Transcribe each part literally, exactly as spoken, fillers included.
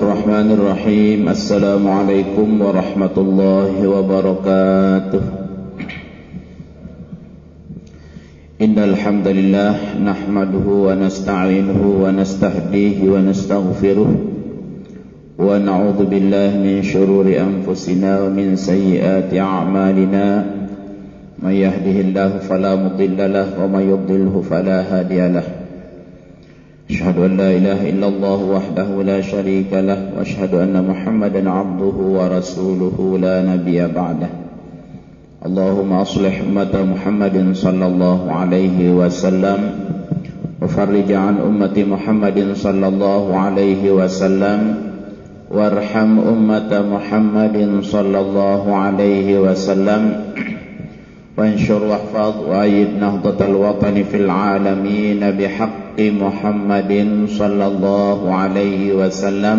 Bismillahirrahmanirrahim. Assalamualaikum warahmatullahi wabarakatuh. Innal hamdalillah nahmaduhu wa nasta'inuhu wa nastahdihi wa nastaghfiruh wa na'udzu billahi min shururi anfusina wa min sayyiati a'malina. May yahdihillahu fala mudhillalah wa may yudhlilhu fala hadiyalah. Asyhadu an la ilaha illallah wahdahu la syarika lah wa asyhadu anna Muhammadan abduhu wa rasuluhu la nabiyya ba'dahu. Allahumma aslih ummata Muhammadin sallallahu alaihi wasallam wa farrij an ummati Muhammadin sallallahu alaihi wasallam warham ummata Muhammadin sallallahu alaihi wasallam وانشر واحفظ وأيد نهضة الوطن في العالمين بحق محمد صلى الله عليه وسلم.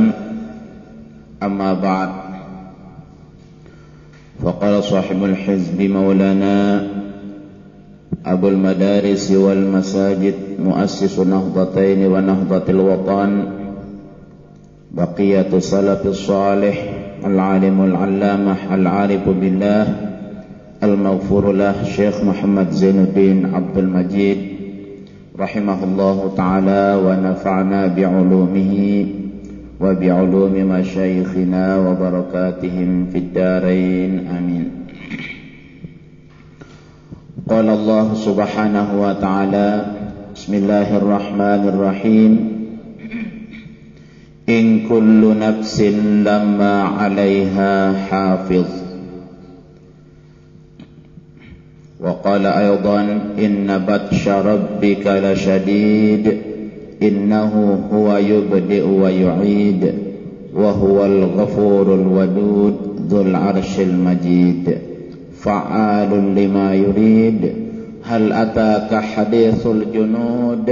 أما بعد، فقال صاحب الحزب مولانا أبو المدارس والمساجد مؤسس نهضتين ونهضة الوطن بقية السلف الصالح العالم العلامة العارف بالله Al-Maghfurullah Syekh Muhammad Zainuddin Abdul Majid rahimahullahu ta'ala wa nafa'na bi'ulumihi wa bi'ulumi masyaikhina wa barakatihim fid darain. Amin. Qala Allah subhanahu wa ta'ala, bismillahirrahmanirrahim, in kullu nafsin lamma 'alaiha hafiz. وقال أيضا إن بطش ربك لشديد إنه هو يبدئ ويعيد وهو الغفور الودود ذو العرش المجيد فعال لما يريد هل أتاك حديث الجنود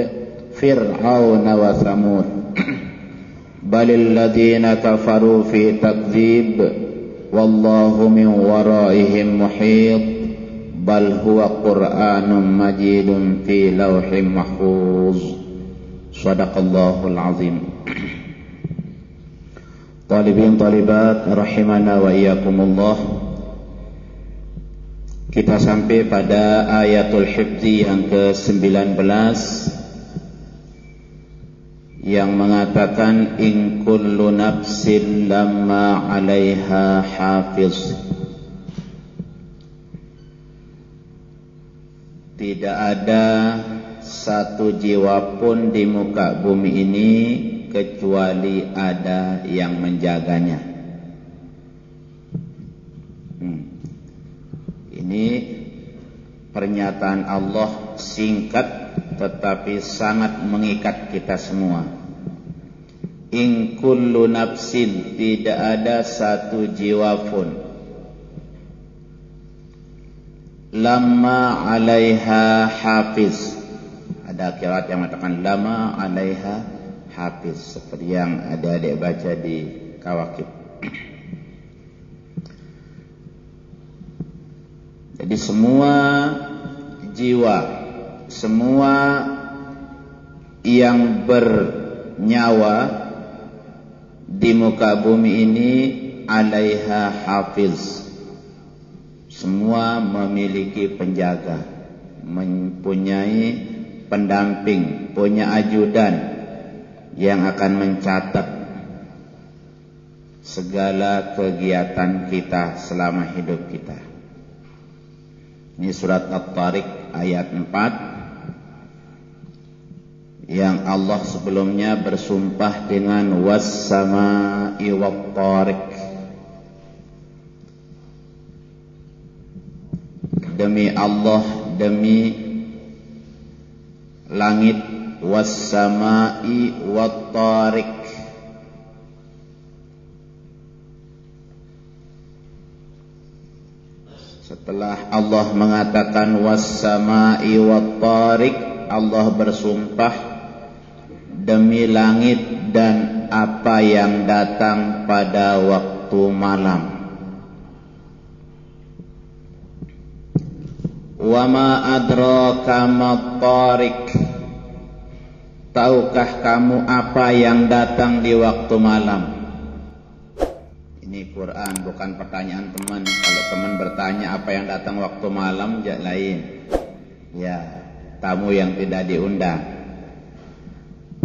فرعون وثمود بل الذين كفروا في تكذيب والله من ورائهم محيط bal huwa Qur'anun majidun fi lauhin mahfuz. Shadaqallahul azim. Talibin talibat rahimana wa iyyakumullah, kita sampai pada ayatul hifzi yang ke sembilan belas yang mengatakan in kullu nafsin lamma 'alaiha hafiz. Tidak ada satu jiwa pun di muka bumi ini kecuali ada yang menjaganya. Hmm. Ini pernyataan Allah singkat tetapi sangat mengikat kita semua. In kullu nafsin, tidak ada satu jiwa pun. Lama 'alaiha hafiz. Ada qiraat yang mengatakan lama 'alaiha hafiz, seperti yang adik-adik baca di Kawakib. Jadi semua jiwa, semua yang bernyawa di muka bumi ini 'alaiha hafiz. Semua memiliki penjaga, mempunyai pendamping, punya ajudan yang akan mencatat segala kegiatan kita selama hidup kita. Ini surat At-Tariq ayat empat, yang Allah sebelumnya bersumpah dengan was-sama'i wat-tariq. Demi Allah, demi langit, was-sama'i wat-tariq. Setelah Allah mengatakan was-sama'i wat-tariq, Allah bersumpah demi langit dan apa yang datang pada waktu malam. Wa ma adraka mat-tariq, tahukah kamu apa yang datang di waktu malam? Ini Quran bukan pertanyaan teman. Kalau teman bertanya apa yang datang waktu malam, ya lain. Ya, tamu yang tidak diundang.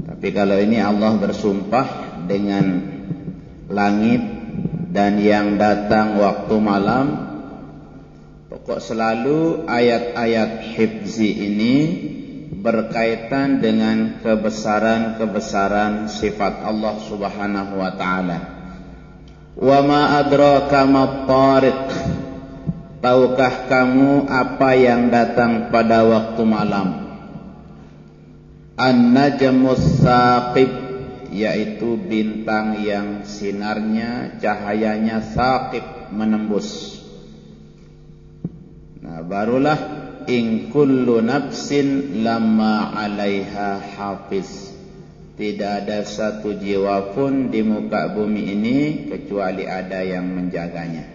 Tapi kalau ini Allah bersumpah dengan langit dan yang datang waktu malam. Pokok selalu ayat-ayat hifzi ini berkaitan dengan kebesaran-kebesaran sifat Allah Subhanahu wa taala. Wa ma adraka mat-tariq. Tahukah kamu apa yang datang pada waktu malam? An-najmus saqib, yaitu bintang yang sinarnya, cahayanya saqib, menembus. Nah, barulah in kullu nafsin lamma 'alaiha hafiz. Tidak ada satu jiwa pun di muka bumi ini kecuali ada yang menjaganya.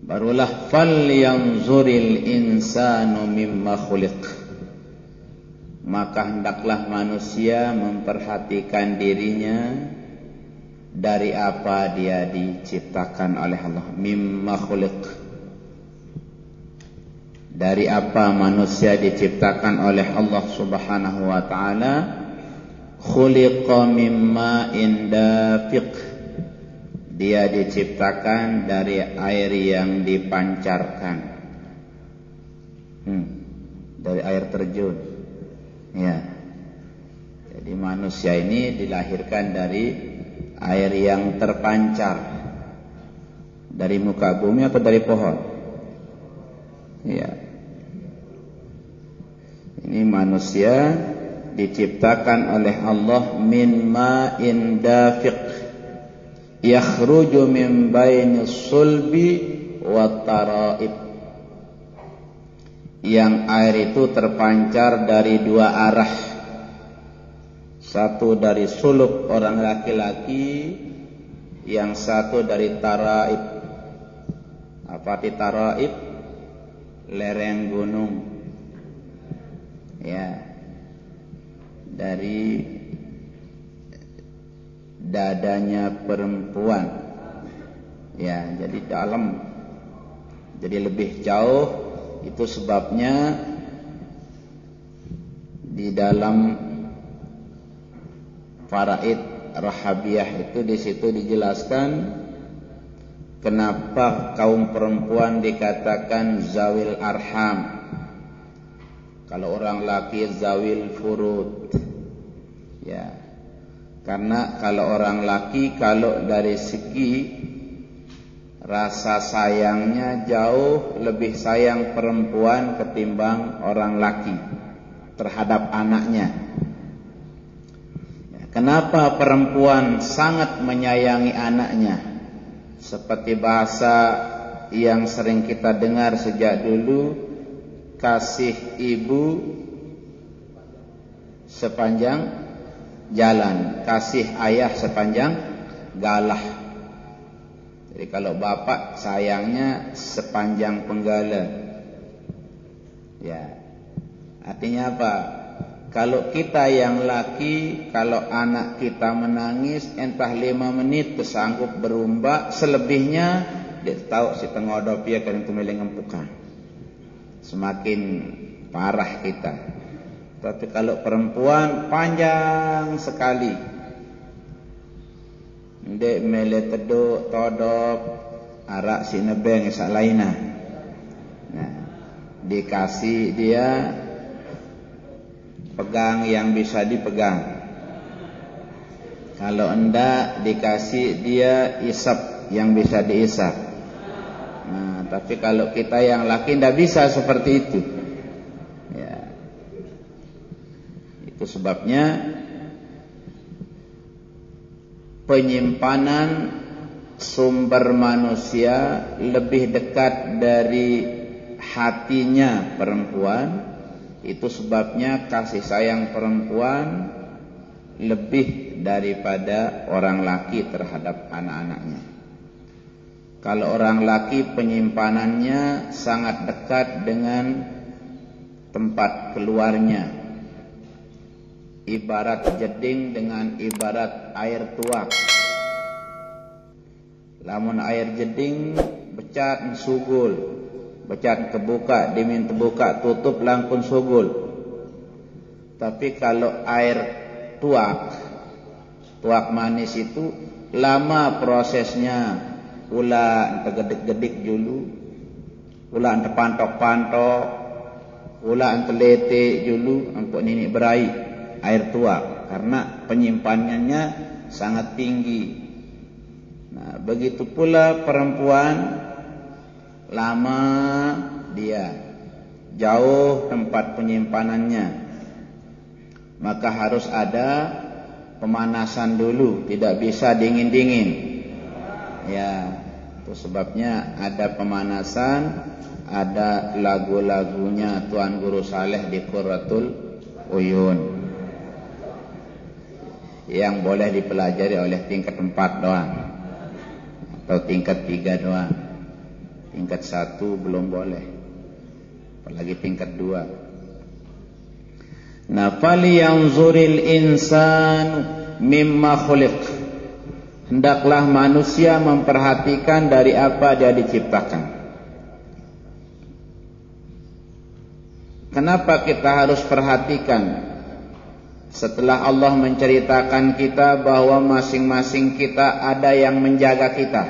Barulah falyanzuril insanu mimma khuliq. Maka hendaklah manusia memperhatikan dirinya dari apa dia diciptakan oleh Allah. Mimma khuliq. Dari apa manusia diciptakan oleh Allah Subhanahu wa taala? Khuliqa mimma indafiq. Dia diciptakan dari air yang dipancarkan. Hmm, dari air terjun. Ya. Jadi manusia ini dilahirkan dari air yang terpancar. Dari muka bumi atau dari pohon? Ya. Ini manusia diciptakan oleh Allah min ma'in dafiq yakhruju min bainis sulbi wat taraib, yang air itu terpancar dari dua arah, satu dari sulub orang laki-laki, yang satu dari taraib. Apa itu taraib? Lereng gunung. Ya, dari dadanya perempuan. Ya, jadi dalam, jadi lebih jauh. Itu sebabnya di dalam faraid Rahabiyah itu di situ dijelaskan kenapa kaum perempuan dikatakan zawil arham. Kalau orang laki zawil furud, ya, karena kalau orang laki kalau dari segi rasa sayangnya jauh lebih sayang perempuan ketimbang orang laki terhadap anaknya. Ya, kenapa perempuan sangat menyayangi anaknya? Seperti bahasa yang sering kita dengar sejak dulu. Kasih ibu sepanjang jalan, kasih ayah sepanjang galah. Jadi kalau bapak sayangnya sepanjang penggala. Ya, artinya apa? Kalau kita yang laki, kalau anak kita menangis entah lima menit kesanggup berumbak, selebihnya dia tahu si tengodop dia kan itu milih ngempukan. Semakin parah kita. Tapi kalau perempuan panjang sekali. Ndek mele teduk, todop, arak sinebeng, isak lainah. Nah, dikasih dia pegang yang bisa dipegang. Kalau ndak dikasih dia isap yang bisa diisap. Nah, tapi kalau kita yang laki tidak bisa seperti itu. Ya. Itu sebabnya penyimpanan sumber manusia lebih dekat dari hatinya perempuan. Itu sebabnya kasih sayang perempuan lebih daripada orang laki terhadap anak-anaknya. Kalau orang laki penyimpanannya sangat dekat dengan tempat keluarnya. Ibarat jeding dengan ibarat air tuak. Lamun air jeding becat sugul, becat kebuka, dimin terbuka, tutup langkun sugul. Tapi kalau air tuak, tuak manis itu lama prosesnya. Ulah tergedik-gedik dulu, ulah terpantok-pantok, ulah terletik dulu, ampun nini berai air tuak karena penyimpanannya sangat tinggi. Nah, begitu pula perempuan, lama dia jauh tempat penyimpanannya, maka harus ada pemanasan dulu, tidak bisa dingin-dingin. Ya, itu sebabnya ada pemanasan, ada lagu-lagunya Tuan Guru Saleh di Qurratul Uyun yang boleh dipelajari oleh tingkat empat doang. Atau tingkat tiga doang. Tingkat satu belum boleh, apalagi tingkat dua. Nah, falyanzuril insanu mimma khuliq, hendaklah manusia memperhatikan dari apa dia diciptakan. Kenapa kita harus perhatikan? Setelah Allah menceritakan kita bahwa masing-masing kita ada yang menjaga kita.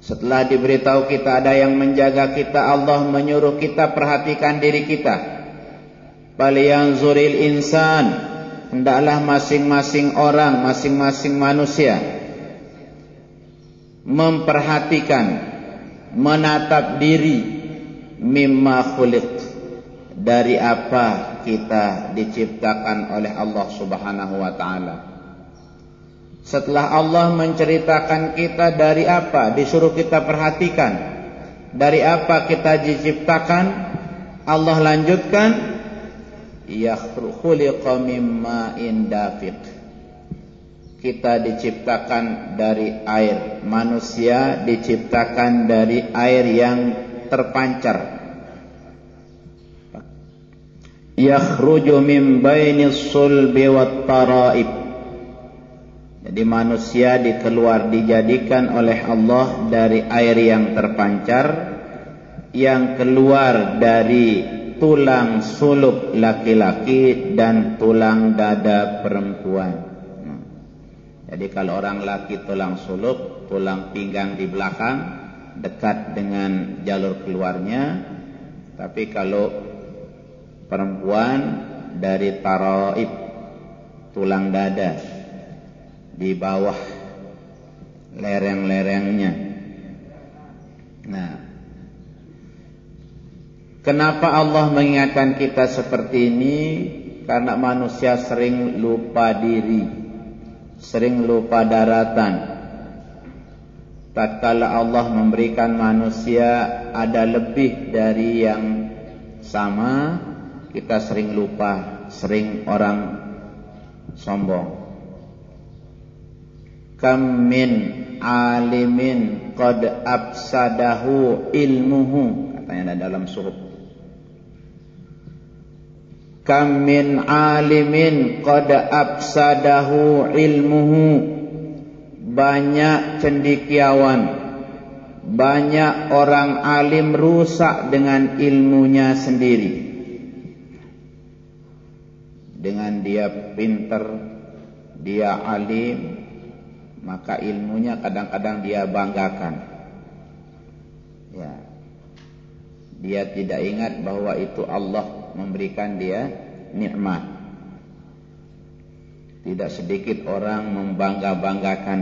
Setelah diberitahu kita ada yang menjaga kita, Allah menyuruh kita perhatikan diri kita. Falyanzuril insan, hendaklah masing-masing orang, masing-masing manusia memperhatikan, menatap diri, mimma khuliq, dari apa kita diciptakan oleh Allah Subhanahu wa taala. Setelah Allah menceritakan kita dari apa disuruh kita perhatikan, dari apa kita diciptakan, Allah lanjutkan yakhluqu min ma'in dafiq. Kita diciptakan dari air, manusia diciptakan dari air yang terpancar. Yakhruju min bainis sulbi wat taraib. Jadi manusia dikeluar dijadikan oleh Allah dari air yang terpancar, yang keluar dari tulang suluk laki-laki dan tulang dada perempuan. Jadi kalau orang laki tulang suluk, tulang pinggang di belakang dekat dengan jalur keluarnya. Tapi kalau perempuan dari taraib, tulang dada di bawah lereng-lerengnya. Nah, kenapa Allah mengingatkan kita seperti ini? Karena manusia sering lupa diri, sering lupa daratan. Tatkala Allah memberikan manusia ada lebih dari yang sama, kita sering lupa, sering orang sombong. Kam min alimin qad afsadahu ilmuhu, katanya ada dalam surah. Kam min alimin qad afsadahu ilmuhu, banyak cendekiawan, banyak orang alim rusak dengan ilmunya sendiri. Dengan dia pinter, dia alim, maka ilmunya kadang-kadang dia banggakan. Ya. Dia tidak ingat bahwa itu Allah memberikan dia nikmat. Tidak sedikit orang membangga-banggakan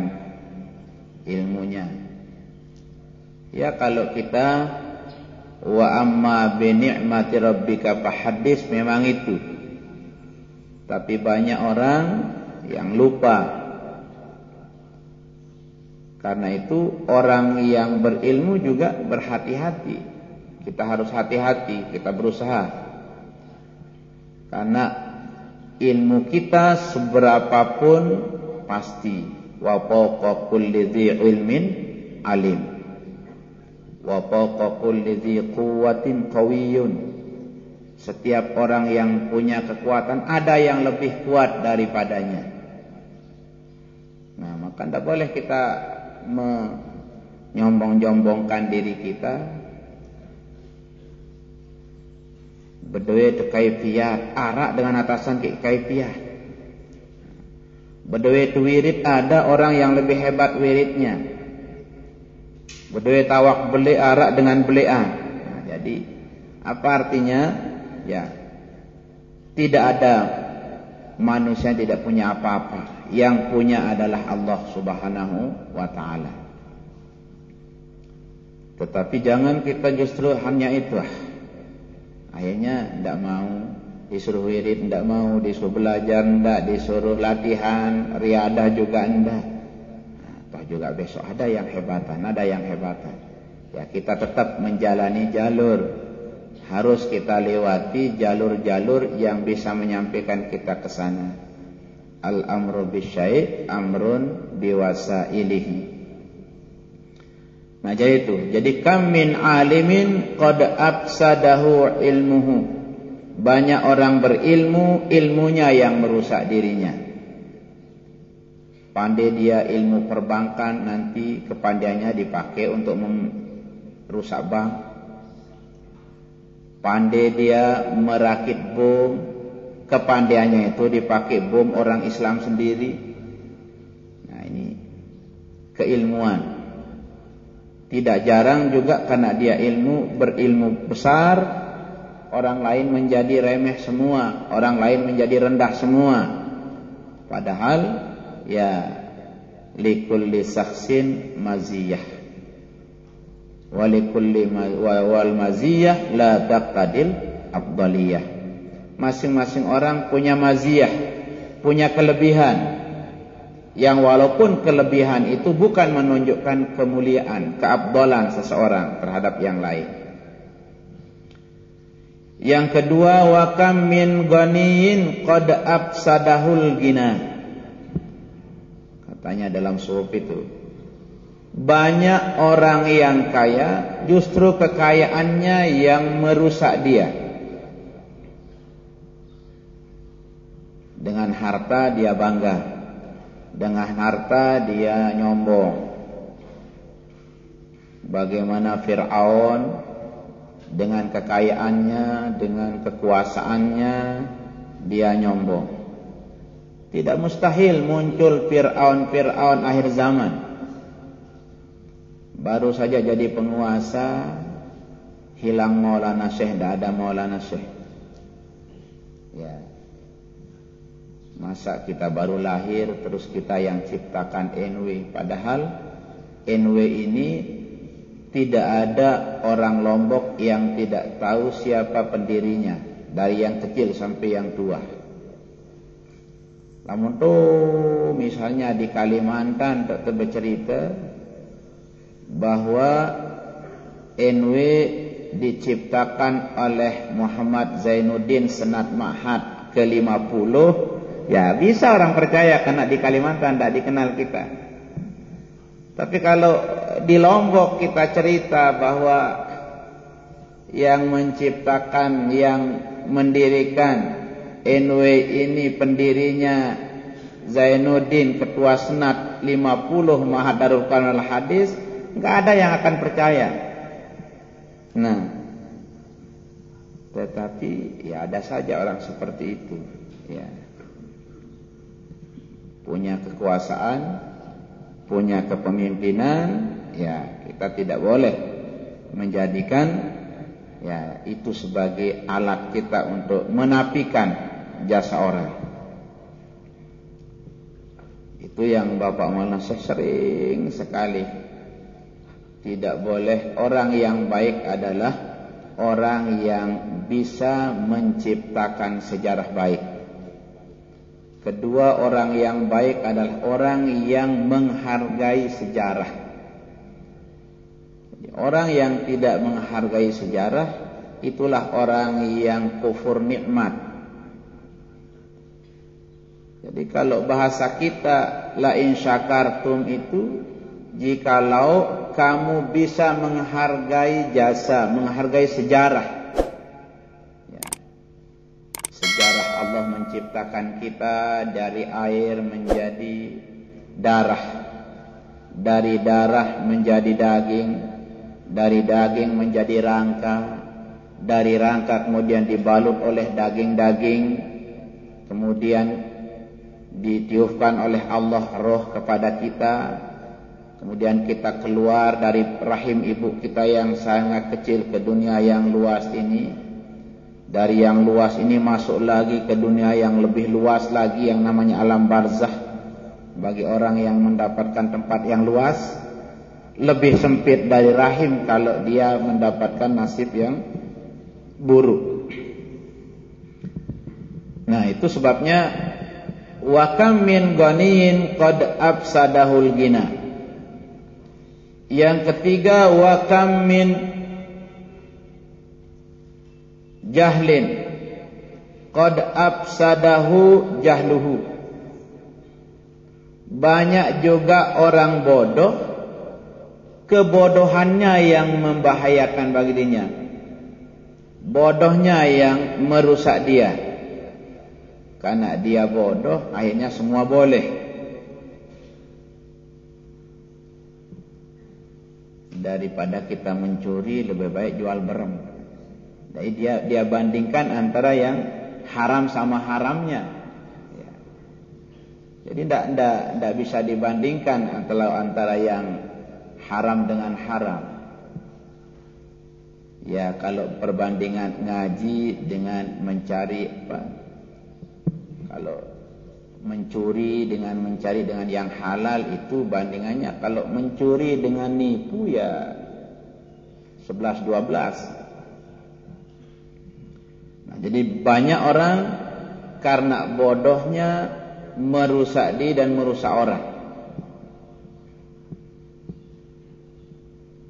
ilmunya. Ya, kalau kita wa amma bi ni'mati rabbika fahaddits, memang itu. Tapi banyak orang yang lupa. Karena itu orang yang berilmu juga berhati-hati. Kita harus hati-hati, kita berusaha. Karena ilmu kita seberapapun pasti. Wa fawqa kulli dzi ilmin alim. Wa fawqa kulli dzi quwwatin qawiyyun. Setiap orang yang punya kekuatan ada yang lebih kuat daripadanya. Nah, maka tidak boleh kita menyombong-nyombongkan diri kita. Berdoa itu kaifiyat, arak dengan atasan kaifiyat. Berdoa itu wirid, ada orang yang lebih hebat wiridnya. Berdoa tawak beli arak dengan belian. Nah, jadi apa artinya? Ya, tidak ada manusia yang tidak punya apa-apa. Yang punya adalah Allah Subhanahu wa ta'ala. Tetapi jangan kita justru hanya itu. Akhirnya tidak mau disuruh wirid, tidak mau disuruh belajar, tidak disuruh latihan riadah juga tidak. Nah, toh juga besok ada yang hebatan, ada yang hebatan. Ya, kita tetap menjalani jalur. Harus kita lewati jalur-jalur yang bisa menyampaikan kita ke sana. Al-amru bisyai' amrun biwasailihi. Nah, jadi itu. Jadi kam min alimin qad afsadahu ilmuhu. Banyak orang berilmu, ilmunya yang merusak dirinya. Pandai dia ilmu perbankan, nanti kepandaiannya dipakai untuk merusak bank. Pandai dia merakit bom, kepandaiannya itu dipakai bom orang Islam sendiri. Nah, ini keilmuan. Tidak jarang juga karena dia ilmu berilmu besar, orang lain menjadi remeh semua, orang lain menjadi rendah semua. Padahal ya likulli shakhsin maziyah. Walikulli wal maziyah la taqadil afdaliyah. Masing-masing orang punya maziyah, punya kelebihan. Yang walaupun kelebihan itu bukan menunjukkan kemuliaan, keabdalan seseorang terhadap yang lain. Yang kedua, wa kam min ghaniyin qad afsadahul ghina. Katanya dalam surah itu, banyak orang yang kaya, justru kekayaannya yang merusak dia. Dengan harta dia bangga, dengan harta dia nyombong. Bagaimana Fir'aun dengan kekayaannya, dengan kekuasaannya dia nyombong. Tidak mustahil muncul Fir'aun-Fir'aun akhir zaman. Baru saja jadi penguasa, hilang Maulana Syekh, tidak ada Maulana Syekh. Ya. Masa kita baru lahir, terus kita yang ciptakan N W. Padahal N W ini tidak ada orang Lombok yang tidak tahu siapa pendirinya. Dari yang kecil sampai yang tua. Namun tuh misalnya di Kalimantan dokter bercerita bahwa N W diciptakan oleh Muhammad Zainuddin Senat Ma'had ke lima puluh. Ya bisa orang percaya karena di Kalimantan tidak dikenal kita. Tapi kalau di Lombok kita cerita bahwa yang menciptakan, yang mendirikan N W ini pendirinya Zainuddin Ketua Senat lima puluh Ma'had Darul Quran Wal Hadis, nggak ada yang akan percaya. Nah, tetapi ya ada saja orang seperti itu, ya. Punya kekuasaan, punya kepemimpinan, ya kita tidak boleh menjadikan ya itu sebagai alat kita untuk menafikan jasa orang. Itu yang Bapak Maulana Syekh sering sekali. Tidak boleh, orang yang baik adalah orang yang bisa menciptakan sejarah baik. Kedua, orang yang baik adalah orang yang menghargai sejarah. Orang yang tidak menghargai sejarah, itulah orang yang kufur nikmat. Jadi kalau bahasa kita, la in syakartum itu, jikalau kamu bisa menghargai jasa, menghargai sejarah. Ya. Sejarah Allah menciptakan kita dari air menjadi darah. dari darah menjadi daging, dari daging menjadi rangka, dari rangka kemudian dibalut oleh daging-daging, kemudian ditiupkan oleh Allah roh kepada kita, kemudian kita keluar dari rahim ibu kita yang sangat kecil ke dunia yang luas ini. Dari yang luas ini masuk lagi ke dunia yang lebih luas lagi yang namanya alam barzakh. Bagi orang yang mendapatkan tempat yang luas, lebih sempit dari rahim kalau dia mendapatkan nasib yang buruk. Nah, itu sebabnya wa kam min ghaniyin qad afsadahul ghina. Yang ketiga wa kam min jahlin qad afsadahu jahluhu. Banyak juga orang bodoh, kebodohannya yang membahayakan bagi dirinya, bodohnya yang merusak dia. Karena dia bodoh, akhirnya semua boleh. Daripada kita mencuri, lebih baik jual berem. Jadi dia dia bandingkan antara yang haram sama haramnya. Jadi tidak bisa dibandingkan antara, antara yang haram dengan haram. Ya, kalau perbandingan ngaji dengan mencari apa? Kalau mencuri dengan mencari dengan yang halal itu bandingannya. Kalau mencuri dengan nipu ya sebelas dua belas. Nah, jadi banyak orang karena bodohnya merusak diri dan merusak orang.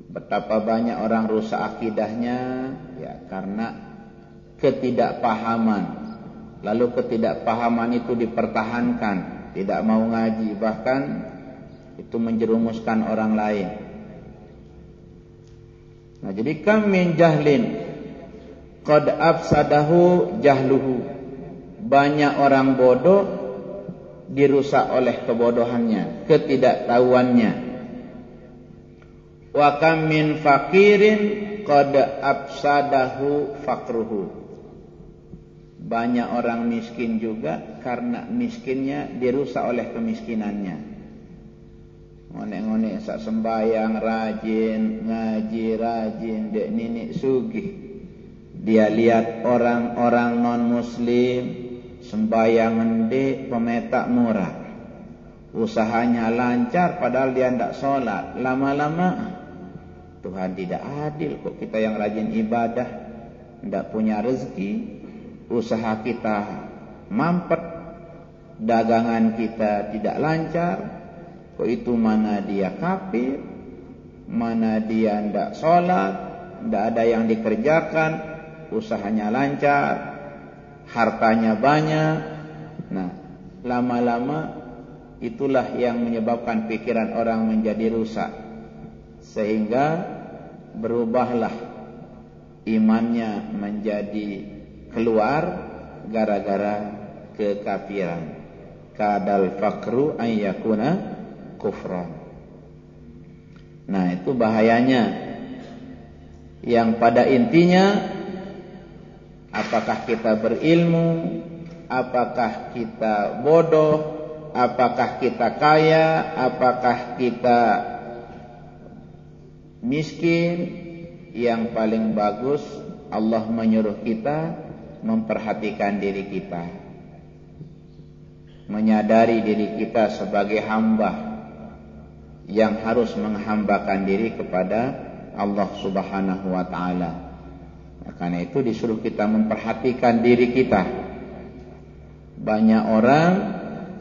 Betapa banyak orang rusak akidahnya ya karena ketidakpahaman. Lalu ketidakpahaman itu dipertahankan, tidak mau ngaji, bahkan itu menjerumuskan orang lain. Nah, jadi kam min jahlin qad afsadahu jahluhu. Banyak orang bodoh dirusak oleh kebodohannya, ketidaktahuannya. Wa kam min faqirin qad afsadahu faqruhu. Banyak orang miskin juga karena miskinnya dirusak oleh kemiskinannya. Ngonek-ngonek sak sembayang rajin, ngaji rajin, dek nini sugih. Dia lihat orang-orang non-muslim sembayangan di pemetak murah, usahanya lancar padahal dia tidak sholat. Lama-lama Tuhan tidak adil kok, kita yang rajin ibadah tidak punya rezeki, usaha kita mampet, dagangan kita tidak lancar, kok itu mana dia kafir, mana dia tidak sholat, tidak ada yang dikerjakan, usahanya lancar, hartanya banyak. Nah, lama-lama itulah yang menyebabkan pikiran orang menjadi rusak, sehingga berubahlah imannya menjadi keluar gara-gara kekafiran. Kadal fakru ayyakuna kufran. Nah, itu bahayanya. Yang pada intinya, apakah kita berilmu, apakah kita bodoh, apakah kita kaya, apakah kita miskin, yang paling bagus Allah menyuruh kita memperhatikan diri kita, menyadari diri kita sebagai hamba yang harus menghambakan diri kepada Allah Subhanahu wa ta'ala. Karena itu disuruh kita memperhatikan diri kita. Banyak orang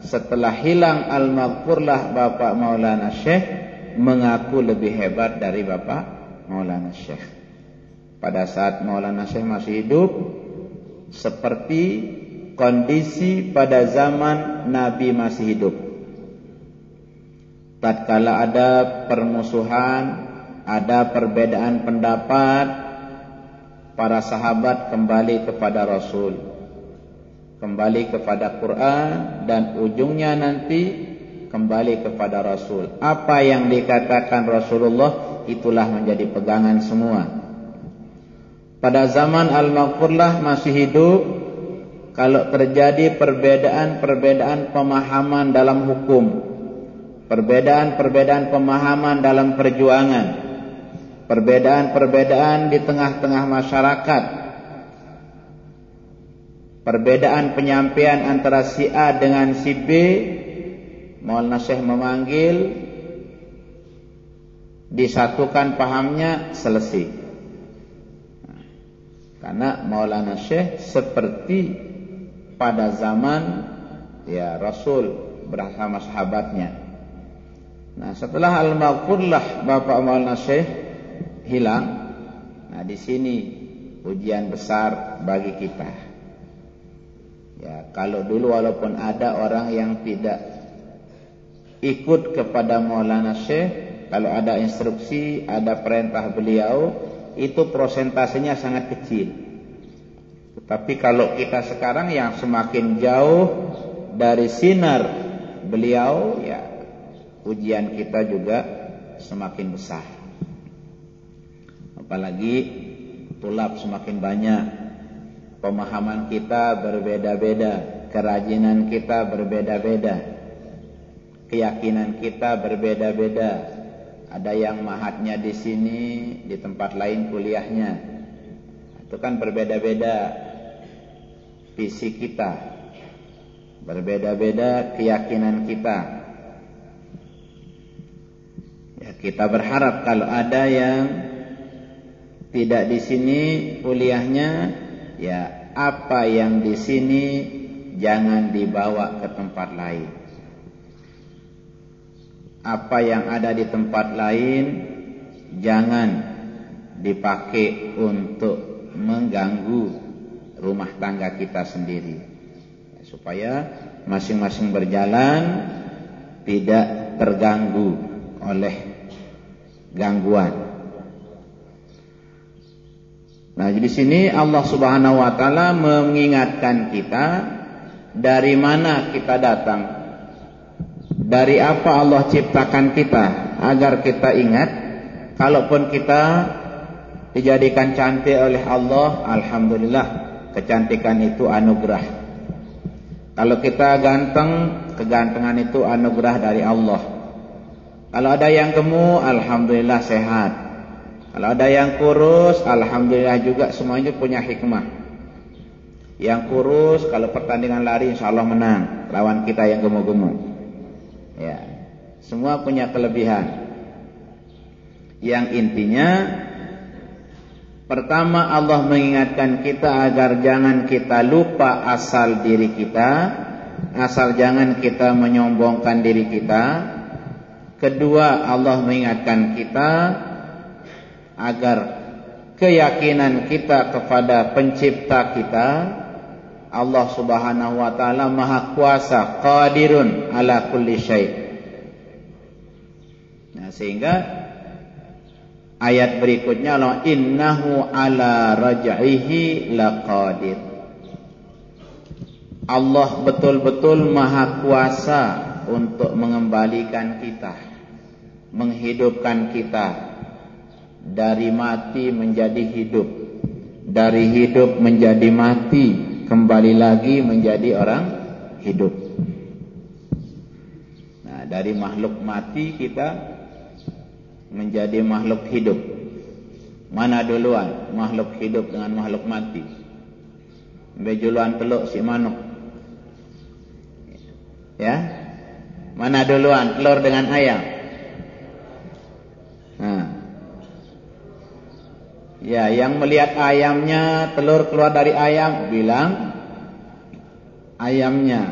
setelah hilang al-maghfurlah Bapak Maulana Syekh mengaku lebih hebat dari Bapak Maulana Syekh. Pada saat Maulana Syekh masih hidup, seperti kondisi pada zaman Nabi masih hidup. Tatkala ada permusuhan, ada perbedaan pendapat, para sahabat kembali kepada Rasul, kembali kepada Quran, dan ujungnya nanti kembali kepada Rasul. Apa yang dikatakan Rasulullah itulah menjadi pegangan semua. Pada zaman Al-Maghfurlah masih hidup, kalau terjadi perbedaan-perbedaan pemahaman dalam hukum, perbedaan-perbedaan pemahaman dalam perjuangan, perbedaan-perbedaan di tengah-tengah masyarakat, perbedaan penyampaian antara si A dengan si B, Maulana Syekh memanggil, disatukan pahamnya, selesai. Karena Maulana Syekh seperti pada zaman ya Rasul bersama sahabatnya. Nah, setelah Al-Maghfurlah Bapak Maulana Syekh hilang. Nah, di sini ujian besar bagi kita. Ya, kalau dulu walaupun ada orang yang tidak ikut kepada Maulana Syekh, kalau ada instruksi, ada perintah beliau, itu prosentasenya sangat kecil. Tetapi kalau kita sekarang yang semakin jauh dari sinar beliau, ya ujian kita juga semakin besar. Apalagi tulab semakin banyak, pemahaman kita berbeda-beda, kerajinan kita berbeda-beda, keyakinan kita berbeda-beda. Ada yang mahadnya di sini, di tempat lain kuliahnya. Itu kan berbeda-beda visi kita, berbeda-beda keyakinan kita. Ya, kita berharap kalau ada yang tidak di sini kuliahnya, ya apa yang di sini jangan dibawa ke tempat lain. Apa yang ada di tempat lain jangan dipakai untuk mengganggu rumah tangga kita sendiri. Supaya masing-masing berjalan tidak terganggu oleh gangguan. Nah, di sini Allah Subhanahu wa taala mengingatkan kita dari mana kita datang. Dari apa Allah ciptakan kita, agar kita ingat kalaupun kita dijadikan cantik oleh Allah, alhamdulillah, kecantikan itu anugerah. Kalau kita ganteng, kegantengan itu anugerah dari Allah. Kalau ada yang gemuk, alhamdulillah sehat. Kalau ada yang kurus, alhamdulillah juga, semuanya punya hikmah. Yang kurus, kalau pertandingan lari, insya Allah menang lawan kita yang gemuk-gemuk. Ya, semua punya kelebihan. Yang intinya, pertama Allah mengingatkan kita agar jangan kita lupa asal diri kita, asal jangan kita menyombongkan diri kita. Kedua, Allah mengingatkan kita agar keyakinan kita kepada pencipta kita, Allah Subhanahu wa taala Maha Kuasa, Qadirun ala kulli syai'. Nah, sehingga ayat berikutnya Allah innahu ala raj'ihi laqadir. Allah betul-betul Maha Kuasa untuk mengembalikan kita, menghidupkan kita. Dari mati menjadi hidup, dari hidup menjadi mati, kembali lagi menjadi orang hidup. Nah, dari makhluk mati kita menjadi makhluk hidup. Mana duluan makhluk hidup dengan makhluk mati? Bejuluan teluk si manuk. Ya, mana duluan telur dengan ayam? Nah, ya, yang melihat ayamnya, telur keluar dari ayam, bilang ayamnya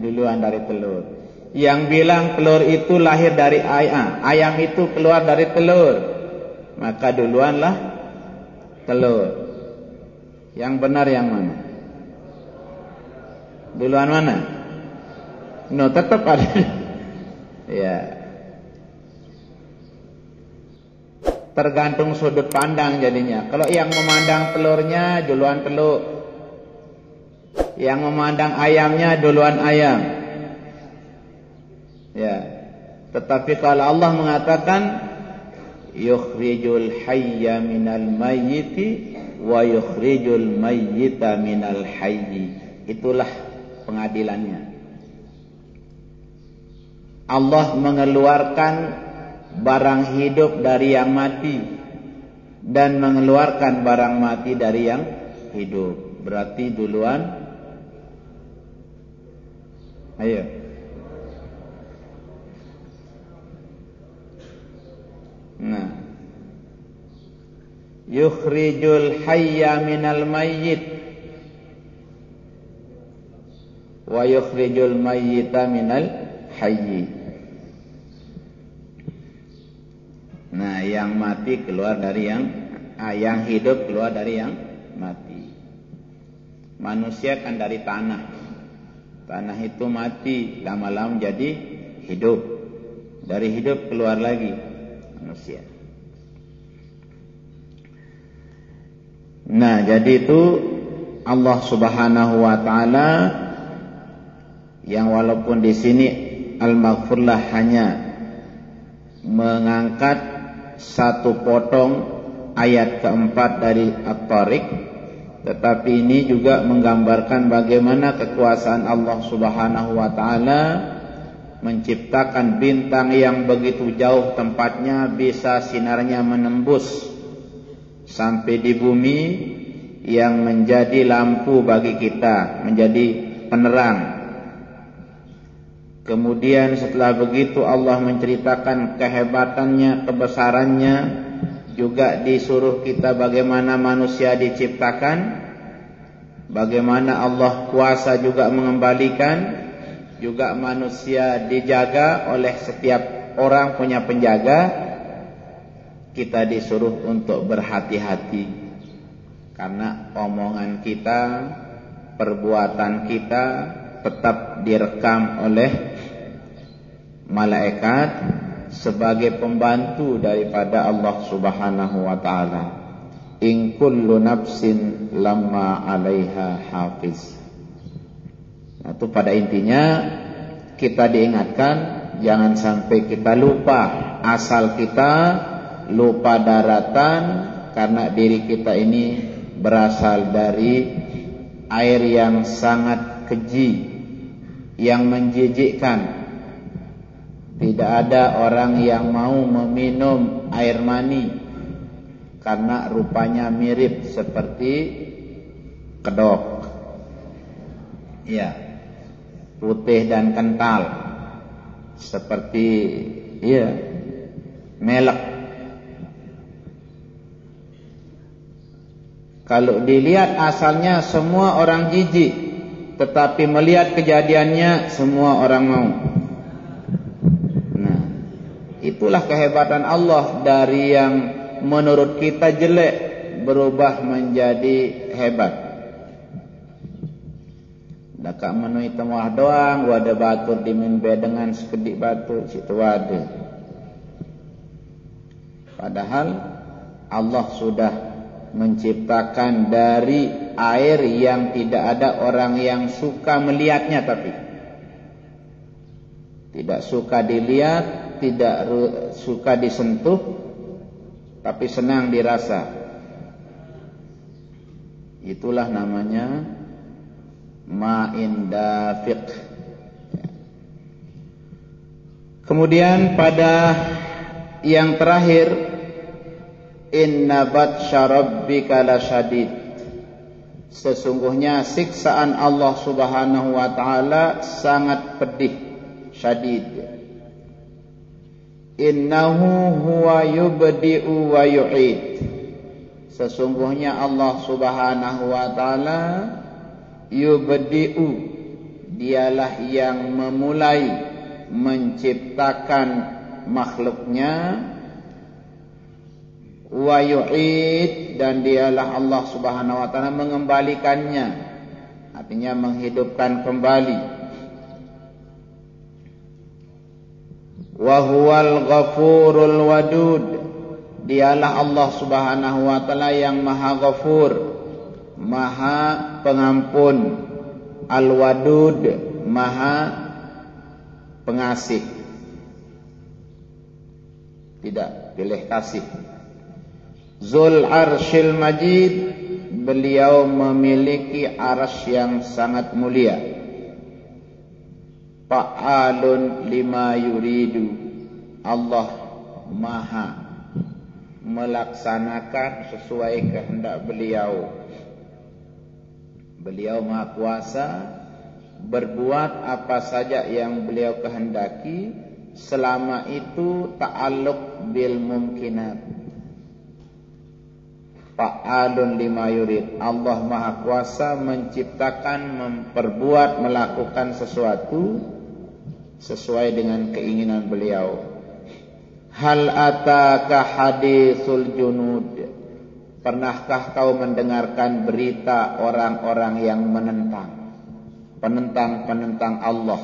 duluan dari telur. Yang bilang telur itu lahir dari ayam, ayam itu keluar dari telur, maka duluanlah telur. Yang benar yang mana? Duluan mana? No, tetap ada. Ya, tergantung sudut pandang jadinya. Kalau yang memandang telurnya duluan telur, yang memandang ayamnya duluan ayam. Ya. Tetapi kalau Allah mengatakan yukhrijul hayya minal mayyiti wa yukhrijul mayyita minal hayyi. Itulah pengadilannya. Allah mengeluarkan barang hidup dari yang mati dan mengeluarkan barang mati dari yang hidup. Berarti duluan. Ayo. Nah. Yukhrijul hayya minal mayyit wa yukhrijul mayyita minal hayyi. Nah, yang mati keluar dari yang ah, yang hidup keluar dari yang mati. Manusia kan dari tanah. Tanah itu mati, lama-lama jadi hidup. Dari hidup keluar lagi manusia. Nah, jadi itu Allah Subhanahu wa taala yang walaupun di sini Al-Maghfurlah hanya mengangkat satu potong ayat keempat dari At-Tariq, tetapi ini juga menggambarkan bagaimana kekuasaan Allah Subhanahu wa taala menciptakan bintang yang begitu jauh tempatnya, bisa sinarnya menembus sampai di bumi, yang menjadi lampu bagi kita, menjadi penerang. Kemudian setelah begitu Allah menceritakan kehebatannya, kebesarannya, juga disuruh kita bagaimana manusia diciptakan, bagaimana Allah kuasa juga mengembalikan, juga manusia dijaga oleh setiap orang punya penjaga. Kita disuruh untuk berhati-hati karena omongan kita, perbuatan kita tetap direkam oleh malaikat sebagai pembantu daripada Allah Subhanahu wa taala. In kullu nafsin lamma 'alaiha hafiz. Nah, itu pada intinya kita diingatkan jangan sampai kita lupa asal kita, lupa daratan, karena diri kita ini berasal dari air yang sangat keji, yang menjijikkan. Tidak ada orang yang mau meminum air mani karena rupanya mirip seperti kedok. Ya, putih dan kental seperti ya melek. Kalau dilihat asalnya semua orang jijik, tetapi melihat kejadiannya semua orang mau. Nah, itulah kehebatan Allah, dari yang menurut kita jelek berubah menjadi hebat. Dakak menuhi temuah doang, wadah batur dimimbe dengan sekedik batur, situ wadah. Padahal Allah sudah menciptakan dari air yang tidak ada orang yang suka melihatnya, tapi tidak suka dilihat, tidak suka disentuh, tapi senang dirasa. Itulah namanya ma'in dafiq. Kemudian pada yang terakhir, inna batsya rabbika lasyadid. Sesungguhnya siksaan Allah Subhanahu wa taala sangat pedih, syadid. Innahu huwa yubdi'u wa yu'id. Sesungguhnya Allah Subhanahu wa taala yubdi'u, dialah yang memulai menciptakan makhluknya, wa yu'id, dan dialah Allah Subhanahu wa taala mengembalikannya, artinya menghidupkan kembali. Wa huwal ghafurul wadud, dialah Allah Subhanahu wa taala yang maha ghafur, maha pengampun, al wadud maha pengasih. tidak pilih kasih. Zul Arsyil Majid, beliau memiliki arsy yang sangat mulia. Fa'alun lima yuridu, Allah maha melaksanakan sesuai kehendak beliau. Beliau maha kuasa berbuat apa saja yang beliau kehendaki, selama itu ta'alluq bil mumkinat. Fa'alun lima yurid, Allah maha kuasa menciptakan, memperbuat, melakukan sesuatu sesuai dengan keinginan beliau. Hal ataka hadithul junud, pernahkah kau mendengarkan berita orang-orang yang menentang, penentang-penentang Allah?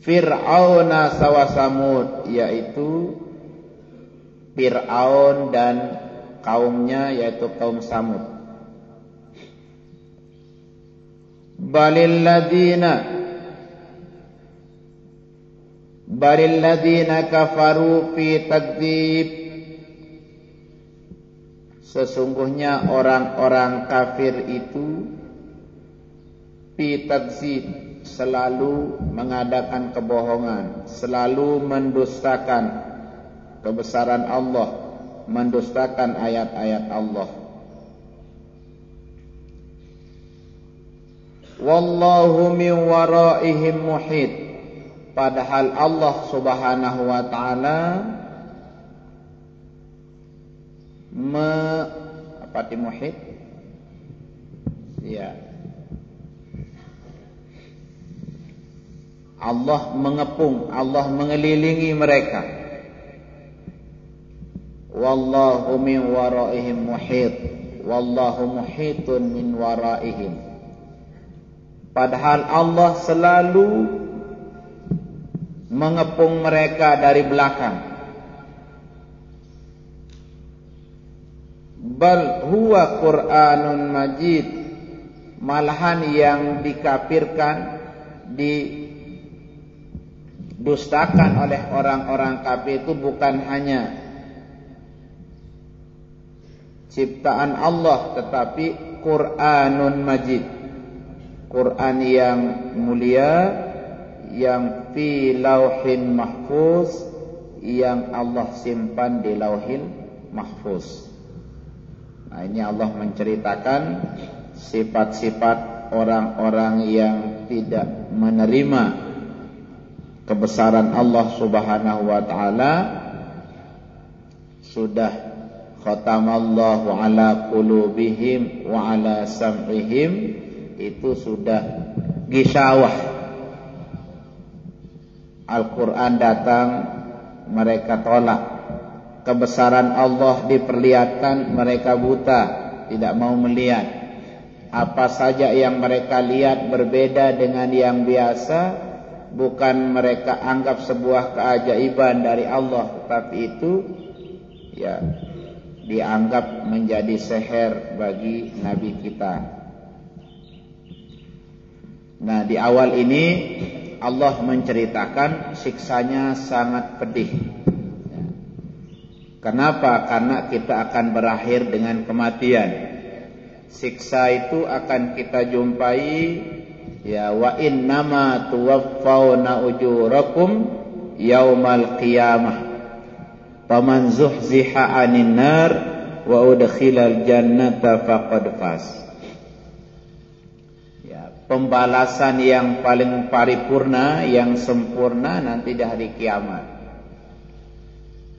Fir'auna sawasamud, yaitu Fir'aun dan kaumnya, yaitu kaum Samud. Balil ladina Balil ladina kafaru fi takdzib, sesungguhnya orang-orang kafir itu fi takdzib, selalu mengadakan kebohongan, selalu mendustakan kebesaran Allah, mendustakan ayat-ayat Allah. Wallahu min waraihim muhit, padahal Allah subhanahu wa ta'ala me apa di muhit? Ya, Allah mengepung, Allah mengelilingi mereka. Wallahu min waraihim muhit, wallahu muhitun min waraihim, padahal Allah selalu mengepung mereka dari belakang. Bal huwa Qur'anun Majid, malahan yang dikafirkan, didustakan oleh orang-orang kafir itu bukan hanya ciptaan Allah, tetapi Qur'anun Majid, Qur'an yang mulia, yang fi lauhin mahfuz, yang Allah simpan di lauhin mahfuz. Nah, ini Allah menceritakan sifat-sifat orang-orang yang tidak menerima kebesaran Allah subhanahu wa ta'ala. Sudah khatamallahu ala qulubihim wa ala sam'ihim, itu sudah gisawah. Al-Quran datang, mereka tolak. Kebesaran Allah diperlihatkan, mereka buta, tidak mau melihat. Apa saja yang mereka lihat berbeda dengan yang biasa, bukan mereka anggap sebuah keajaiban dari Allah, tapi itu ya dianggap menjadi seher bagi Nabi kita. Nah, di awal ini Allah menceritakan siksanya sangat pedih. Kenapa? Karena kita akan berakhir dengan kematian. Siksa itu akan kita jumpai, ya, wa innama tuwaffawna ujurakum yaumal qiyamah, faman zuhziha 'anil nar wa udkhilal jannata faqad faz. Ya, pembalasan yang paling paripurna, yang sempurna nanti di hari kiamat.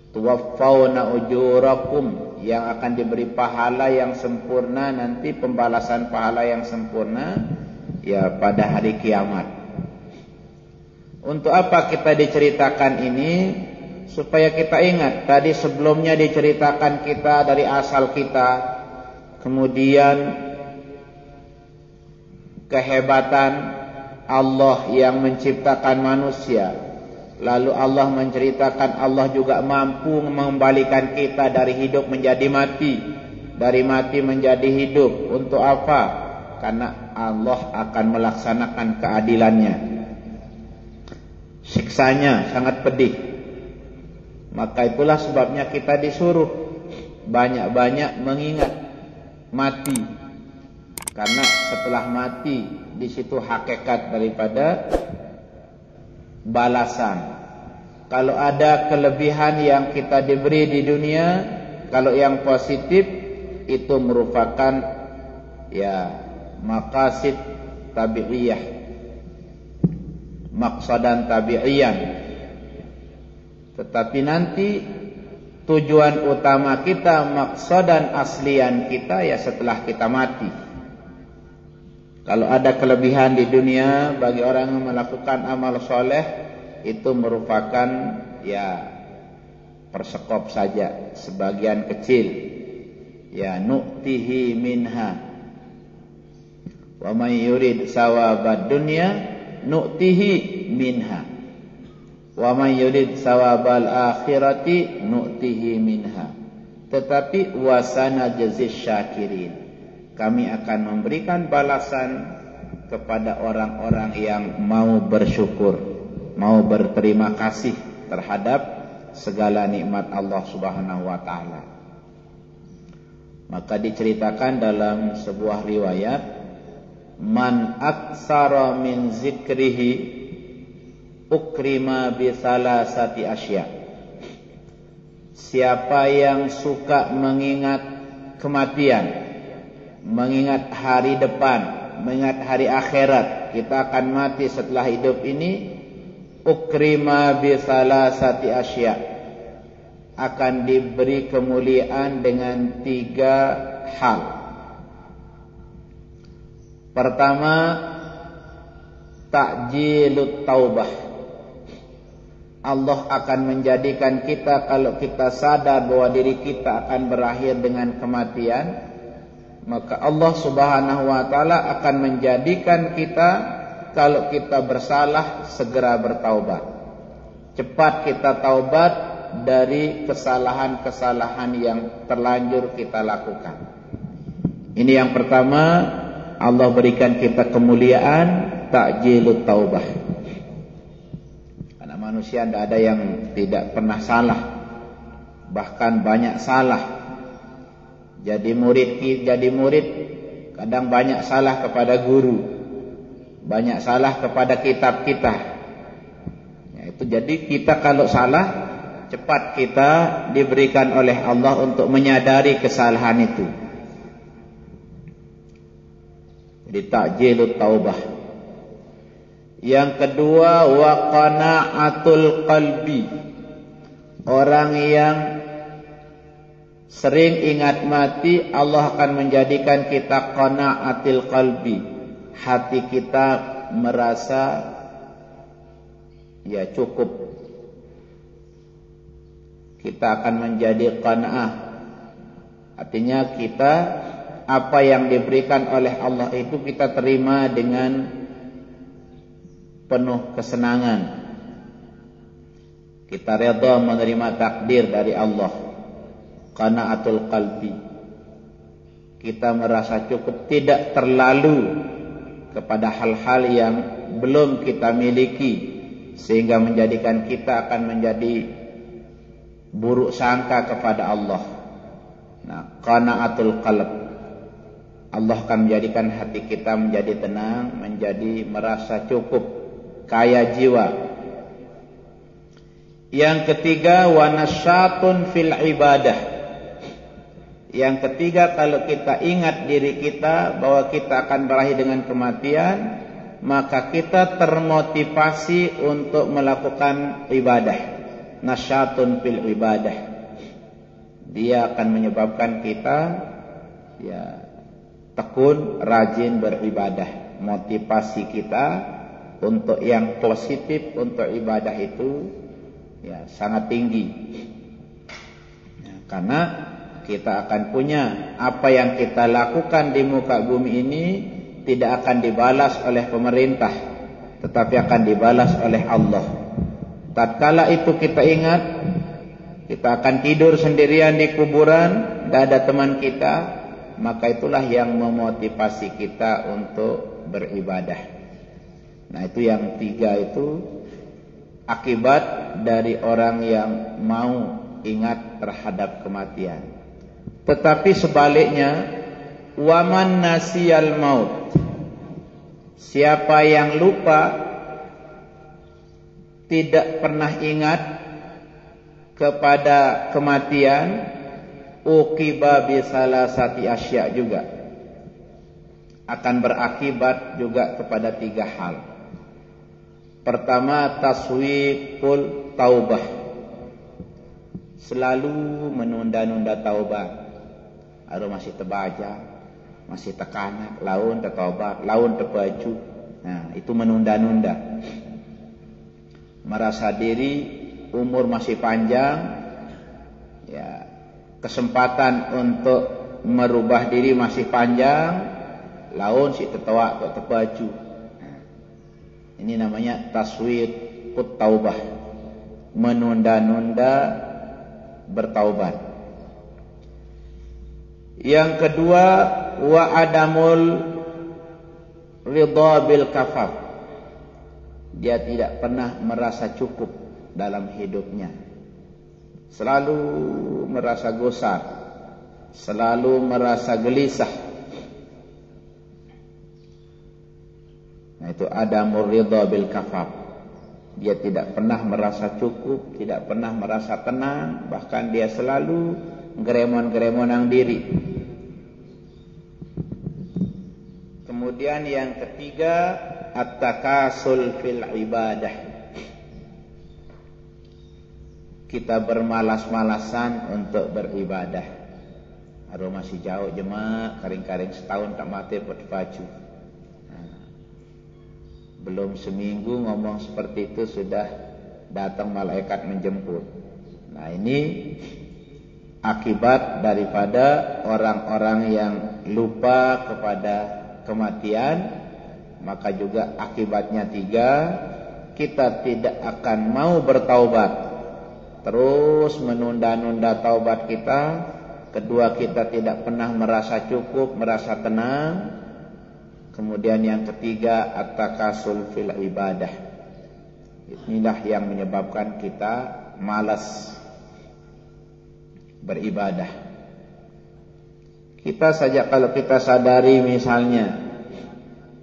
Tuwaffawna ujurakum, yang akan diberi pahala yang sempurna nanti, pembalasan pahala yang sempurna ya pada hari kiamat. Untuk apa kita diceritakan ini? Supaya kita ingat, tadi sebelumnya diceritakan kita dari asal kita, kemudian kehebatan Allah yang menciptakan manusia, lalu Allah menceritakan Allah juga mampu mengembalikan kita dari hidup menjadi mati, dari mati menjadi hidup. Untuk apa? Karena Allah akan melaksanakan keadilannya. Siksanya sangat pedih. Maka itulah sebabnya kita disuruh banyak-banyak mengingat mati, karena setelah mati di situ hakikat daripada balasan. Kalau ada kelebihan yang kita diberi di dunia, kalau yang positif itu merupakan ya maqasid tabi'iyah, maqsadan tabi'iyan. Tetapi nanti tujuan utama kita, maqsadan aslian kita, ya setelah kita mati. Kalau ada kelebihan di dunia bagi orang yang melakukan amal soleh, itu merupakan ya persekop saja, sebagian kecil. Ya nuktihi minha wa may yurid sawabad dunya nuktihi minha wa man yurid sawabal akhirati nu'tihi minha. Tetapi wasana jazis syakirin, kami akan memberikan balasan kepada orang-orang yang mau bersyukur, mau berterima kasih terhadap segala nikmat Allah Subhanahu wa taala. Maka diceritakan dalam sebuah riwayat, man aksara min zikrihi ukrima bisalasati asya. Siapa yang suka mengingat kematian, mengingat hari depan, mengingat hari akhirat, kita akan mati setelah hidup ini, ukrima bisalasati asya, akan diberi kemuliaan dengan tiga hal. Pertama, ta'jilut taubah. Allah akan menjadikan kita, kalau kita sadar bahwa diri kita akan berakhir dengan kematian, maka Allah Subhanahu wa taala akan menjadikan kita, kalau kita bersalah segera bertaubat. Cepat kita taubat dari kesalahan-kesalahan yang terlanjur kita lakukan. Ini yang pertama, Allah berikan kita kemuliaan ta'jilut taubah. Manusia tidak ada yang tidak pernah salah, bahkan banyak salah. Jadi murid, jadi murid kadang banyak salah kepada guru, banyak salah kepada kitab kita. Ya, itu jadi kita kalau salah, cepat kita diberikan oleh Allah untuk menyadari kesalahan itu. Jadi ta'jilut taubah. Yang kedua, wa qana'atul qalbi. Orang yang sering ingat mati, Allah akan menjadikan kita qana'atil qalbi. Hati kita merasa ya cukup. Kita akan menjadi qana'ah. Artinya kita apa yang diberikan oleh Allah itu kita terima dengan penuh kesenangan. Kita redha menerima takdir dari Allah. Qana'atul qalbi. Kita merasa cukup, tidak terlalu kepada hal-hal yang belum kita miliki, sehingga menjadikan kita akan menjadi buruk sangka kepada Allah. Nah, qana'atul qalb. Allah akan menjadikan hati kita menjadi tenang, menjadi merasa cukup, kaya jiwa. Yang ketiga, wanasyatun fil ibadah. Yang ketiga, kalau kita ingat diri kita bahwa kita akan berakhir dengan kematian, maka kita termotivasi untuk melakukan ibadah. Nasyatun fil ibadah. Dia akan menyebabkan kita ya tekun, rajin beribadah. Motivasi kita untuk yang positif, untuk ibadah itu ya sangat tinggi, ya, karena kita akan punya apa yang kita lakukan di muka bumi ini tidak akan dibalas oleh pemerintah, tetapi akan dibalas oleh Allah. Tatkala itu kita ingat, kita akan tidur sendirian di kuburan, tidak ada teman kita, maka itulah yang memotivasi kita untuk beribadah. Nah, itu yang tiga itu akibat dari orang yang mau ingat terhadap kematian. Tetapi sebaliknya, waman nasiyal maut, siapa yang lupa, tidak pernah ingat kepada kematian, uqiba bi salasati asya, juga akan berakibat juga kepada tiga hal. Pertama, taswiqul taubah, selalu menunda-nunda taubat. Aduh, masih terbaca, masih tekanak, laun tertaubat, laun terbaju. Nah, itu menunda-nunda. Merasa diri umur masih panjang, ya, kesempatan untuk merubah diri masih panjang, laun si tertawa atau terbaju. Nah, ini namanya taswiqut taubah, menunda-nunda bertaubat. Yang kedua, wa adamul ridha bil kafaf, dia tidak pernah merasa cukup dalam hidupnya, selalu merasa gusar, selalu merasa gelisah. Nah, itu adamul ridha bil kafaf, dia tidak pernah merasa cukup, tidak pernah merasa tenang, bahkan dia selalu geremon-geremonang diri. Kemudian yang ketiga, at-takasul fil ibadah, kita bermalas-malasan untuk beribadah. Aduh, masih jauh jemaah, karing-karing setahun tak mati baju. Nah, belum seminggu ngomong seperti itu sudah datang malaikat menjemput. Nah, ini akibat daripada orang-orang yang lupa kepada kematian. Maka juga akibatnya tiga, kita tidak akan mau bertaubat, terus menunda-nunda taubat kita. Kedua, kita tidak pernah merasa cukup, merasa tenang. Kemudian yang ketiga, at-takasul fil ibadah, inilah yang menyebabkan kita malas beribadah. Kita saja kalau kita sadari, misalnya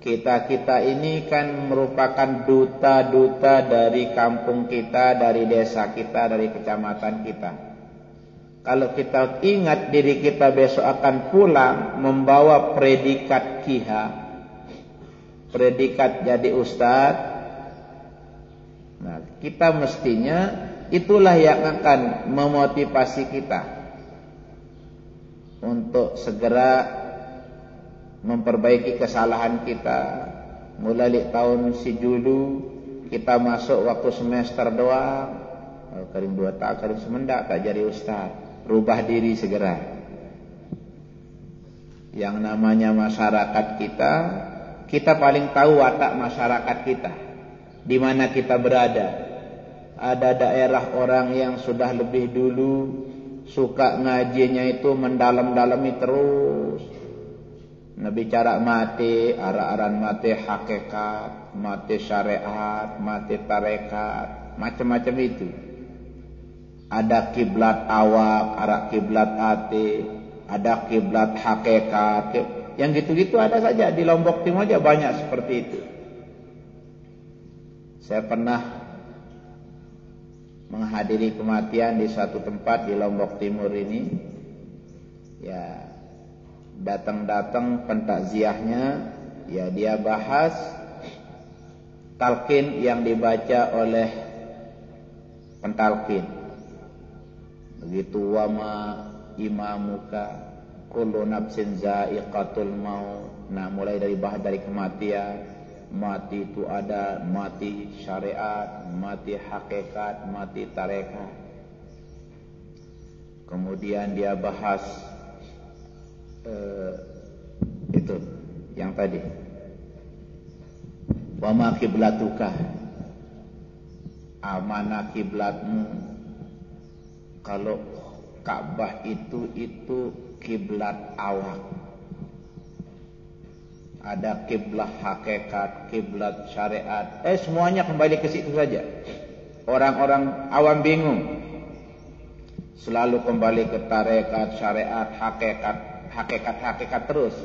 kita-kita ini kan merupakan duta-duta dari kampung kita, dari desa kita, dari kecamatan kita. Kalau kita ingat diri kita besok akan pulang membawa predikat kiha, predikat jadi ustadz, nah, kita mestinya itulah yang akan memotivasi kita untuk segera memperbaiki kesalahan kita. Mulai dari tahun si julu kita masuk waktu semester doang, kering dua tak, kering semendak tak jadi ustaz. Rubah diri segera. Yang namanya masyarakat kita, kita paling tahu watak masyarakat kita, di mana kita berada. Ada daerah orang yang sudah lebih dulu suka ngajinya itu mendalam-dalami terus, nah, bicara mati, arah-arahan mati hakikat, mati syariat, mati tarekat, macam-macam itu. Ada kiblat awak, arah kiblat ati, ada kiblat hakikat, yang gitu-gitu ada saja. Di Lombok Timur aja banyak seperti itu. Saya pernah menghadiri kematian di suatu tempat di Lombok Timur ini, ya, datang-datang pentakziahnya, ya, dia bahas talqin yang dibaca oleh pentalqin. Begitu wama imamuka kullu nafsin za'iqatul maut. Nah, mulai dari bahas dari kematian. Mati itu ada mati syariat, mati hakikat, mati tarekat. Kemudian dia bahas eh, itu yang tadi, wa ma kiblatuka, amana kiblatmu. Kalau Ka'bah itu itu kiblat awak. Ada kiblat hakikat, kiblat syariat, eh semuanya kembali ke situ saja. orang-orang awam bingung, selalu kembali ke tarekat, syariat, hakikat, hakikat-hakikat terus.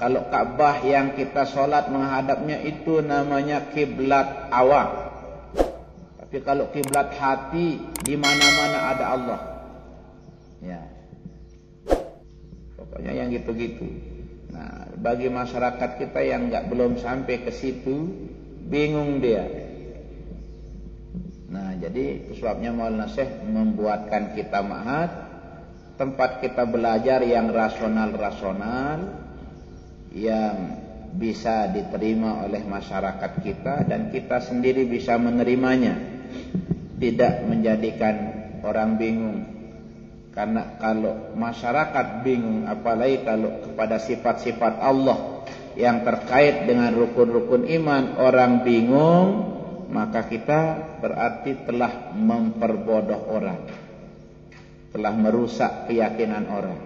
Kalau Ka'bah yang kita sholat menghadapnya itu namanya kiblat awam. Tapi kalau kiblat hati, di mana-mana ada Allah. Ya, pokoknya yang gitu-gitu. Nah, bagi masyarakat kita yang nggak belum sampai ke situ, bingung dia. Nah, jadi sebabnya Maulana Syekh membuatkan kita ma'had, tempat kita belajar yang rasional-rasional, yang bisa diterima oleh masyarakat kita dan kita sendiri bisa menerimanya, tidak menjadikan orang bingung. Karena kalau masyarakat bingung, apalagi kalau kepada sifat-sifat Allah yang terkait dengan rukun-rukun iman orang bingung, maka kita berarti telah memperbodoh orang, telah merusak keyakinan orang.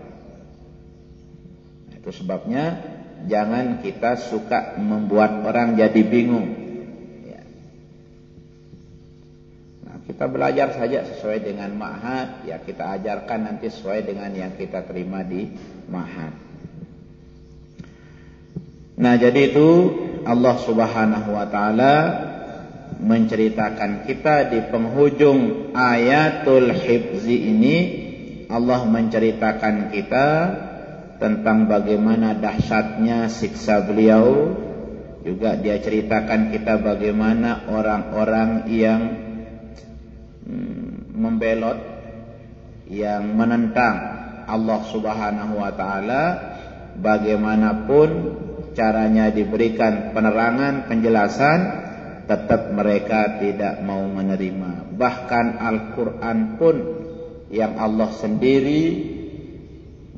Itu sebabnya jangan kita suka membuat orang jadi bingung. Ya. Nah, kita belajar saja sesuai dengan ma'had. Ya, kita ajarkan nanti sesuai dengan yang kita terima di ma'had. Nah, jadi itu Allah Subhanahu wa taala menceritakan kita di penghujung ayatul hifzi ini. Allah menceritakan kita tentang bagaimana dahsyatnya siksa beliau. Juga dia ceritakan kita bagaimana orang-orang yang membelot, yang menentang Allah Subhanahu wa taala, bagaimanapun caranya diberikan penerangan, penjelasan, tetap mereka tidak mau menerima. Bahkan Al-Quran pun yang Allah sendiri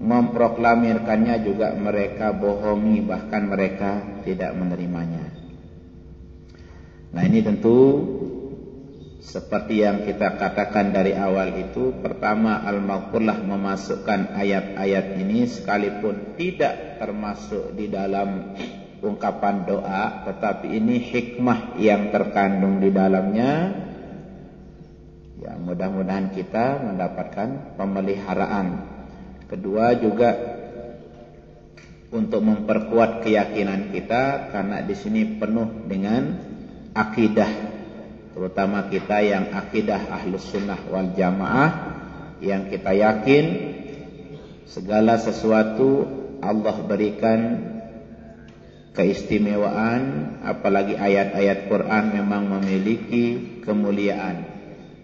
memproklamirkannya juga mereka bohongi, bahkan mereka tidak menerimanya. Nah, ini tentu seperti yang kita katakan dari awal itu, pertama Al-Maqullah memasukkan ayat-ayat ini sekalipun tidak termasuk di dalam ungkapan doa, tetapi ini hikmah yang terkandung di dalamnya. Ya, mudah-mudahan kita mendapatkan pemeliharaan. Kedua juga untuk memperkuat keyakinan kita, karena di sini penuh dengan akidah, terutama kita yang akidah Ahlus Sunnah wal Jamaah, yang kita yakin segala sesuatu Allah berikan keistimewaan, apalagi ayat-ayat Quran memang memiliki kemuliaan.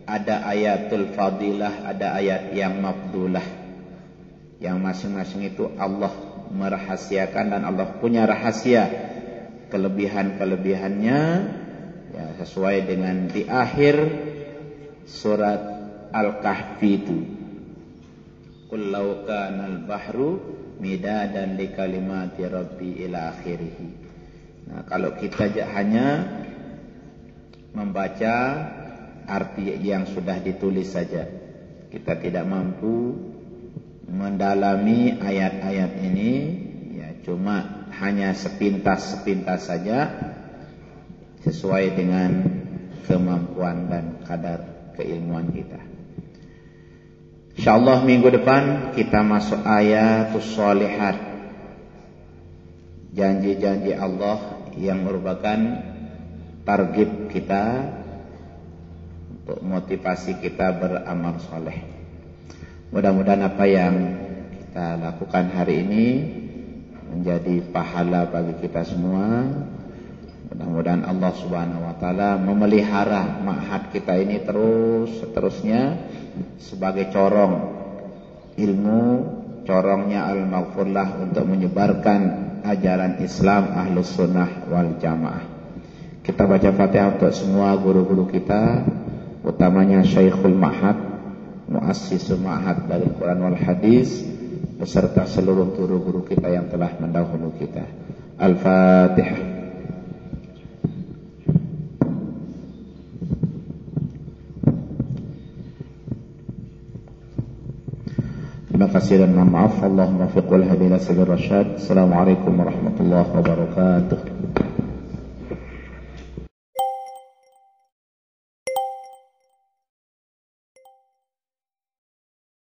Ada ayatul fadilah, ada ayat yang mafdulah, yang masing-masing itu Allah merahasiakan dan Allah punya rahasia kelebihan-kelebihannya, ya, sesuai dengan di akhir surat Al-Kahfi itu, qul law kana al-bahru midadan li kalimati rabbi ila akhirih. Nah, kalau kita hanya membaca arti yang sudah ditulis saja, kita tidak mampu mendalami ayat-ayat ini, ya, cuma hanya sepintas-sepintas saja sesuai dengan kemampuan dan kadar keilmuan kita. Insyaallah minggu depan kita masuk ayatus shalihat, janji-janji Allah yang merupakan target kita untuk motivasi kita beramal soleh. Mudah-mudahan apa yang kita lakukan hari ini menjadi pahala bagi kita semua. Mudah-mudahan Allah Subhanahu wa taala memelihara ma'had kita ini terus seterusnya sebagai corong ilmu, corongnya Al-Maghfurlah untuk menyebarkan ajaran Islam Ahlus Sunnah wal Jamaah. Kita baca Fatihah untuk semua guru-guru kita, utamanya Syaikhul Ma'had, Muassisul Ma'had dari Quran wal Hadis, beserta seluruh guru-guru kita yang telah mendahului kita. Al-Fatihah. Terima kasih dan maaf. Allahumma fiqhul hadina sabil rasyad. Assalamualaikum warahmatullahi wabarakatuh.